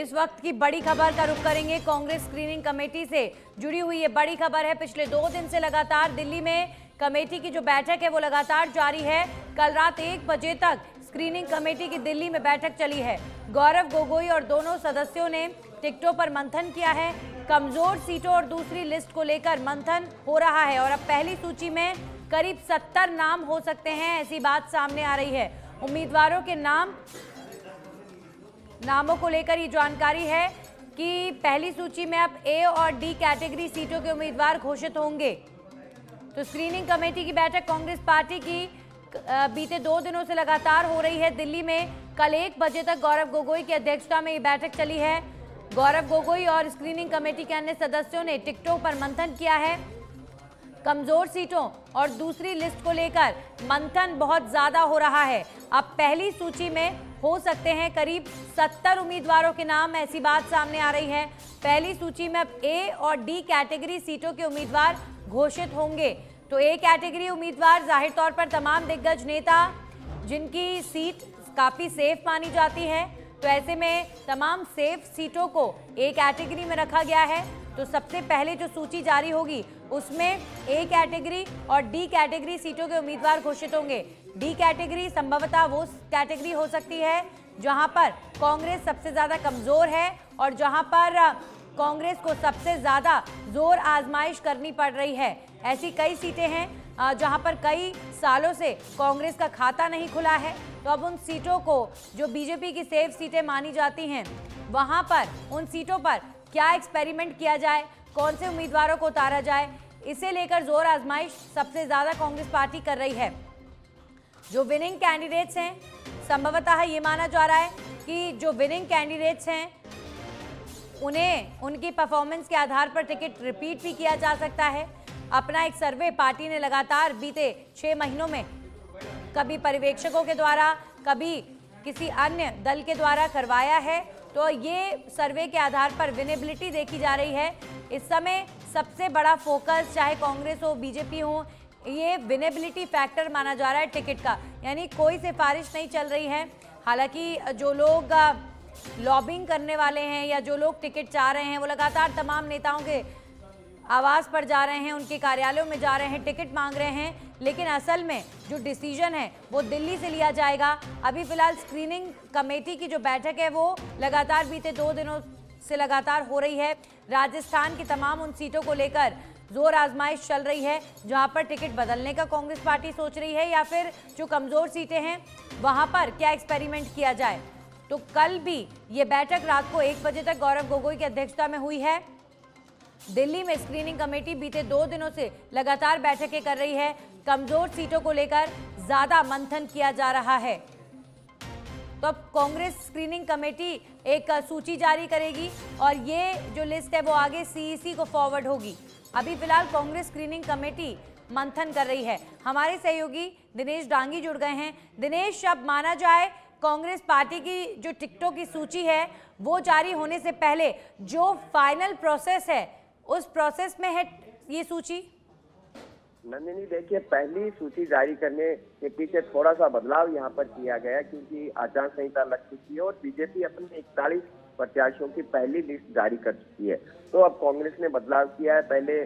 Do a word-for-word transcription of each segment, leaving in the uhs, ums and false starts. इस वक्त की बड़ी खबर का रुख करेंगे कांग्रेस स्क्रीनिंग कमेटी से जुड़ी हुई ये बड़ी खबर है। पिछले दो दिन से लगातार दिल्ली में कमेटी की जो बैठक है वो लगातार जारी है। कल रात एक बजे तक स्क्रीनिंग कमेटी की दिल्ली में बैठक चली है। गौरव गोगोई और दोनों सदस्यों ने टिकटों पर मंथन किया है। कमजोर सीटों और दूसरी लिस्ट को लेकर मंथन हो रहा है और अब पहली सूची में करीब सत्तर नाम हो सकते हैं, ऐसी बात सामने आ रही है। उम्मीदवारों के नाम नामों को लेकर ये जानकारी है कि पहली सूची में अब ए और डी कैटेगरी सीटों के उम्मीदवार घोषित होंगे। तो स्क्रीनिंग कमेटी की बैठक कांग्रेस पार्टी की बीते दो दिनों से लगातार हो रही है दिल्ली में। कल एक बजे तक गौरव गोगोई की अध्यक्षता में ये बैठक चली है। गौरव गोगोई और स्क्रीनिंग कमेटी के अन्य सदस्यों ने टिकटों पर मंथन किया है। कमजोर सीटों और दूसरी लिस्ट को लेकर मंथन बहुत ज्यादा हो रहा है। अब पहली सूची में हो सकते हैं करीब सत्तर उम्मीदवारों के नाम, ऐसी बात सामने आ रही है। पहली सूची में अब ए और डी कैटेगरी सीटों के उम्मीदवार घोषित होंगे। तो ए कैटेगरी उम्मीदवार जाहिर तौर पर तमाम दिग्गज नेता जिनकी सीट काफ़ी सेफ मानी जाती है, तो ऐसे में तमाम सेफ सीटों को ए कैटेगरी में रखा गया है। तो सबसे पहले जो सूची जारी होगी उसमें ए कैटेगरी और डी कैटेगरी सीटों के उम्मीदवार घोषित होंगे। डी कैटेगरी संभवतः वो कैटेगरी हो सकती है जहां पर कांग्रेस सबसे ज़्यादा कमज़ोर है और जहां पर कांग्रेस को सबसे ज़्यादा जोर आजमाइश करनी पड़ रही है। ऐसी कई सीटें हैं जहां पर कई सालों से कांग्रेस का खाता नहीं खुला है। तो अब उन सीटों को जो बीजेपी की सेफ सीटें मानी जाती हैं, वहाँ पर उन सीटों पर क्या एक्सपेरिमेंट किया जाए, कौन से उम्मीदवारों को उतारा जाए, इसे लेकर जोर आजमाइश सबसे ज़्यादा कांग्रेस पार्टी कर रही है। जो विनिंग कैंडिडेट्स हैं, संभवतः ये माना जा रहा है कि जो विनिंग कैंडिडेट्स हैं उन्हें उनकी परफॉर्मेंस के आधार पर टिकट रिपीट भी किया जा सकता है। अपना एक सर्वे पार्टी ने लगातार बीते छः महीनों में कभी पर्यवेक्षकों के द्वारा कभी किसी अन्य दल के द्वारा करवाया है। तो ये सर्वे के आधार पर विनेबिलिटी देखी जा रही है। इस समय सबसे बड़ा फोकस चाहे कांग्रेस हो बीजेपी हो, ये विनेबिलिटी फैक्टर माना जा रहा है टिकट का, यानी कोई सिफारिश नहीं चल रही है। हालांकि जो लोग लॉबिंग करने वाले हैं या जो लोग टिकट चाह रहे हैं वो लगातार तमाम नेताओं के आवास पर जा रहे हैं, उनके कार्यालयों में जा रहे हैं, टिकट मांग रहे हैं, लेकिन असल में जो डिसीजन है वो दिल्ली से लिया जाएगा। अभी फिलहाल स्क्रीनिंग कमेटी की जो बैठक है वो लगातार बीते दो दिनों से लगातार हो रही है। राजस्थान की तमाम उन सीटों को लेकर जोर आजमाइश चल रही है जहां पर टिकट बदलने का कांग्रेस पार्टी सोच रही है या फिर जो कमज़ोर सीटें हैं वहां पर क्या एक्सपेरिमेंट किया जाए। तो कल भी ये बैठक रात को एक बजे तक गौरव गोगोई की अध्यक्षता में हुई है। दिल्ली में स्क्रीनिंग कमेटी बीते दो दिनों से लगातार बैठकें कर रही है। कमजोर सीटों को लेकर ज्यादा मंथन किया जा रहा है। तो अब कांग्रेस स्क्रीनिंग कमेटी एक सूची जारी करेगी और ये जो लिस्ट है वो आगे सीईसी को फॉरवर्ड होगी। अभी फिलहाल कांग्रेस स्क्रीनिंग कमेटी मंथन कर रही है। हमारे सहयोगी दिनेश डांगी जुड़ गए हैं। दिनेश, अब माना जाए कांग्रेस पार्टी की जो टिकटों की सूची है वो जारी होने से पहले जो फाइनल प्रोसेस है उस प्रोसेस में है ये सूची। नंदिनी, देखिए पहली सूची जारी करने के पीछे थोड़ा सा बदलाव यहाँ पर किया गया क्योंकि आचार संहिता लग चुकी है और बीजेपी अपने इकतालीस प्रत्याशियों की पहली लिस्ट जारी कर चुकी है। तो अब कांग्रेस ने बदलाव किया है। पहले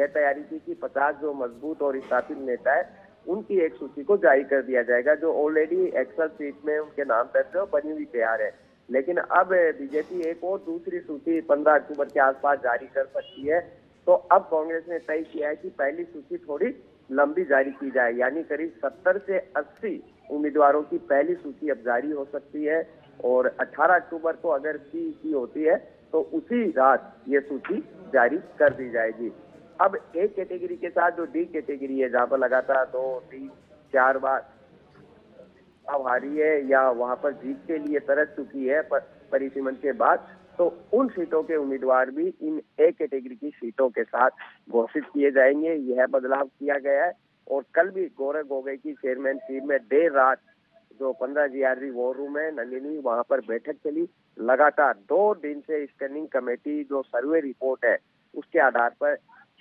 यह तैयारी की कि पचास जो मजबूत और स्थापित नेता है उनकी एक सूची को जारी कर दिया जाएगा, जो ऑलरेडी एक्सल सीट में उनके नाम पर बनी हुई तैयार है। लेकिन अब बीजेपी एक और दूसरी सूची पंद्रह अक्टूबर के आसपास जारी कर सकती है। तो अब कांग्रेस ने तय किया है कि पहली सूची थोड़ी लंबी जारी की जाए, यानी करीब सत्तर से अस्सी उम्मीदवारों की पहली सूची अब जारी हो सकती है और अठारह अक्टूबर को अगर सीईसी होती है तो उसी रात ये सूची जारी कर दी जाएगी। अब ए कैटेगरी के साथ जो डी कैटेगरी है, जहाँ पर लगातार दो तीन चार बार अब हारी है या वहाँ पर जीत के लिए तरस चुकी है परिसीमन के बाद, तो उन सीटों के उम्मीदवार भी इन ए कैटेगरी की सीटों के साथ घोषित किए जाएंगे। यह बदलाव किया गया है। और कल भी गौरव गोगोई की चेयरमैनशिप में देर रात जो पंद्रह जीआरबी वॉर रूम है नंदिनी, वहां पर बैठक चली। लगातार दो दिन से स्कैनिंग कमेटी जो सर्वे रिपोर्ट है उसके आधार पर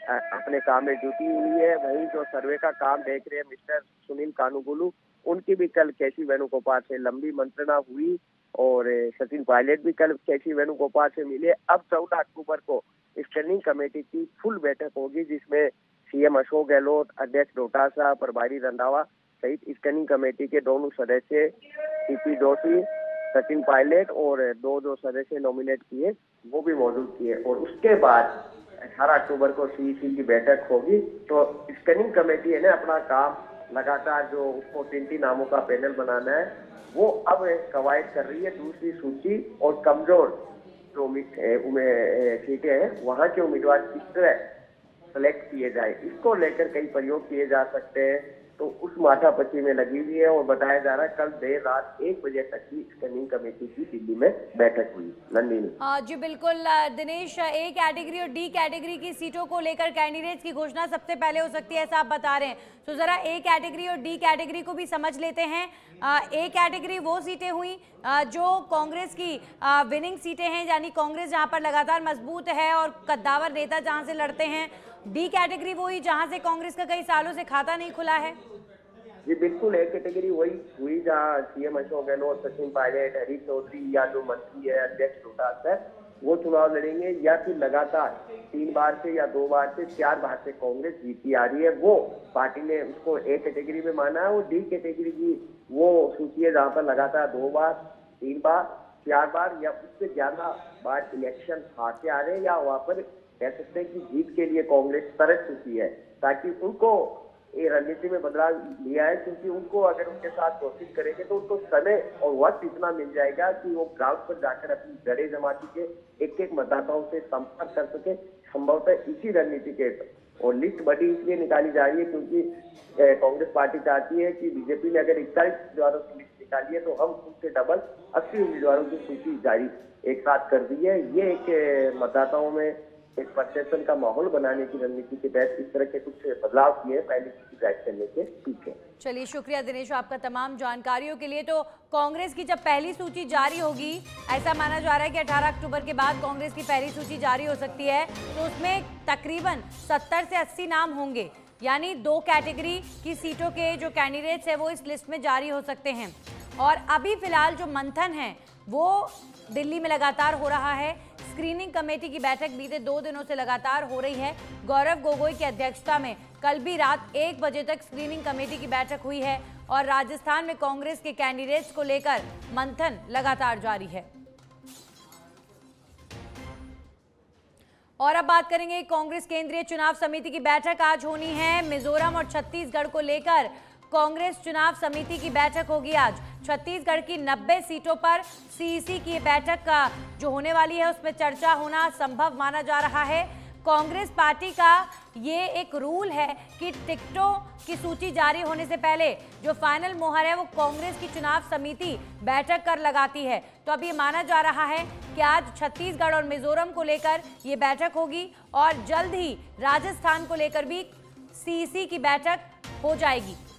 अपने काम में जुटी हुई है। वही जो सर्वे का काम देख रहे हैं मिस्टर सुनील कानूगुलु, उनकी भी कल केसी वेणुगोपाल से लंबी मंत्रणा हुई और सचिन पायलट भी कल केसी वेणुगोपाल से मिले। अब चौदह अक्टूबर को स्टैंडिंग कमेटी की फुल बैठक होगी, जिसमें सीएम अशोक गहलोत, अध्यक्ष डोटासा, प्रभारी रंधावा सहित स्टैंडिंग कमेटी के दोनों सदस्य सीपी जोशी, सचिन पायलट और दो जो सदस्य नॉमिनेट किए वो भी मौजूद किए। और उसके बाद अठारह अक्टूबर को सीईसी की बैठक होगी। तो स्टैंडिंग कमेटी है ना, अपना काम लगातार जो उसको तीन तीन नामों का पैनल बनाना है वो अब कवायद कर रही है। दूसरी सूची और कमजोर जो सीटें हैं वहाँ के उम्मीदवार किस तरह सेलेक्ट किए जाए, इसको लेकर कई प्रयोग किए जा सकते हैं। तो उस माथापच्ची में लगी हुई है और बताया जा रहा है कल देर रात एक बजे तक की स्टैंडिंग कमेटी की दिल्ली में बैठक हुई। लंदन में जी बिल्कुल। दिनेश, ए कैटेगरी और डी कैटेगरी की सीटों को लेकर कैंडिडेट्स की घोषणा सबसे पहले हो सकती है ऐसा आप बता रहे हैं, तो जरा ए कैटेगरी और डी कैटेगरी को भी समझ लेते हैं। ए कैटेगरी वो सीटें हुई जो कांग्रेस की विनिंग सीटें हैं, यानी कांग्रेस जहाँ पर लगातार मजबूत है और कद्दावर नेता जहाँ से लड़ते हैं। डी कैटेगरी वही जहां से कांग्रेस का कई सालों से खाता नहीं खुला है। जी बिल्कुल, ए कैटेगरी वही हुई जहां सीएम अशोक गहलोत, सचिन पायलट, हरीश चौधरी या जो मंत्री है अध्यक्ष डोटास है वो चुनाव लड़ेंगे, या फिर लगातार तीन बार से या दो बार से चार बार से कांग्रेस जीती आ रही है, वो पार्टी ने उसको ए कैटेगरी में माना है। वो डी कैटेगरी की वो सूची है जहाँ पर लगातार दो बार, तीन बार, चार बार या उससे ज्यादा बार इलेक्शन हारते आ रहे हैं, या वहाँ पर कह सकते हैं कि जीत के लिए कांग्रेस तरस चुकी है, ताकि उनको ये रणनीति में बदलाव लिया है। क्योंकि उनको अगर उनके साथ कोशिश करेंगे तो उनको समय और वक्त इतना मिल जाएगा कि वो ग्राउंड पर जाकर अपनी जड़े जमा के एक एक मतदाताओं से संपर्क कर सके। संभवतः इसी रणनीति के और लिस्ट बड़ी इसलिए निकाली जा रही है क्योंकि कांग्रेस पार्टी चाहती है कि बीजेपी ने अगर इकतालीस उम्मीदवारों की लिस्ट निकाली है तो हम उनसे डबल अस्सी उम्मीदवारों की सूची जारी एक साथ कर दी है। ये एक मतदाताओं में एक परसेप्शन का माहौल बनाने की रणनीति के तहत इस तरह के कुछ बदलाव किए पहले की जांच करने के पीछे। चलिए शुक्रिया दिनेश आपका तमाम जानकारियों के लिए। तो कांग्रेस की जब पहली सूची जारी होगी, ऐसा माना जा रहा है कि अठारह अक्टूबर के बाद कांग्रेस की पहली सूची जारी हो सकती है, तो उसमें तकरीबन सत्तर से अस्सी नाम होंगे, यानी दो कैटेगरी की सीटों के जो कैंडिडेट्स है वो इस लिस्ट में जारी हो सकते हैं। और अभी फिलहाल जो मंथन है वो दिल्ली में लगातार हो रहा है। स्क्रीनिंग कमेटी की बैठक बीते दो दिनों से लगातार हो रही है। गौरव गोगोई की अध्यक्षता में कल भी रात एक बजे तक स्क्रीनिंग कमेटी की बैठक हुई है और राजस्थान में कांग्रेस के कैंडिडेट्स को लेकर मंथन लगातार जारी है। और अब बात करेंगे कांग्रेस केंद्रीय चुनाव समिति की बैठक आज होनी है। मिजोरम और छत्तीसगढ़ को लेकर कांग्रेस चुनाव समिति की बैठक होगी आज। छत्तीसगढ़ की नब्बे सीटों पर सीईसी की बैठक का जो होने वाली है उसमें चर्चा होना संभव माना जा रहा है। कांग्रेस पार्टी का ये एक रूल है कि टिकटों की सूची जारी होने से पहले जो फाइनल मोहर है वो कांग्रेस की चुनाव समिति बैठक कर लगाती है। तो अब ये माना जा रहा है कि आज छत्तीसगढ़ और मिजोरम को लेकर ये बैठक होगी और जल्द ही राजस्थान को लेकर भी सीईसी की बैठक हो जाएगी।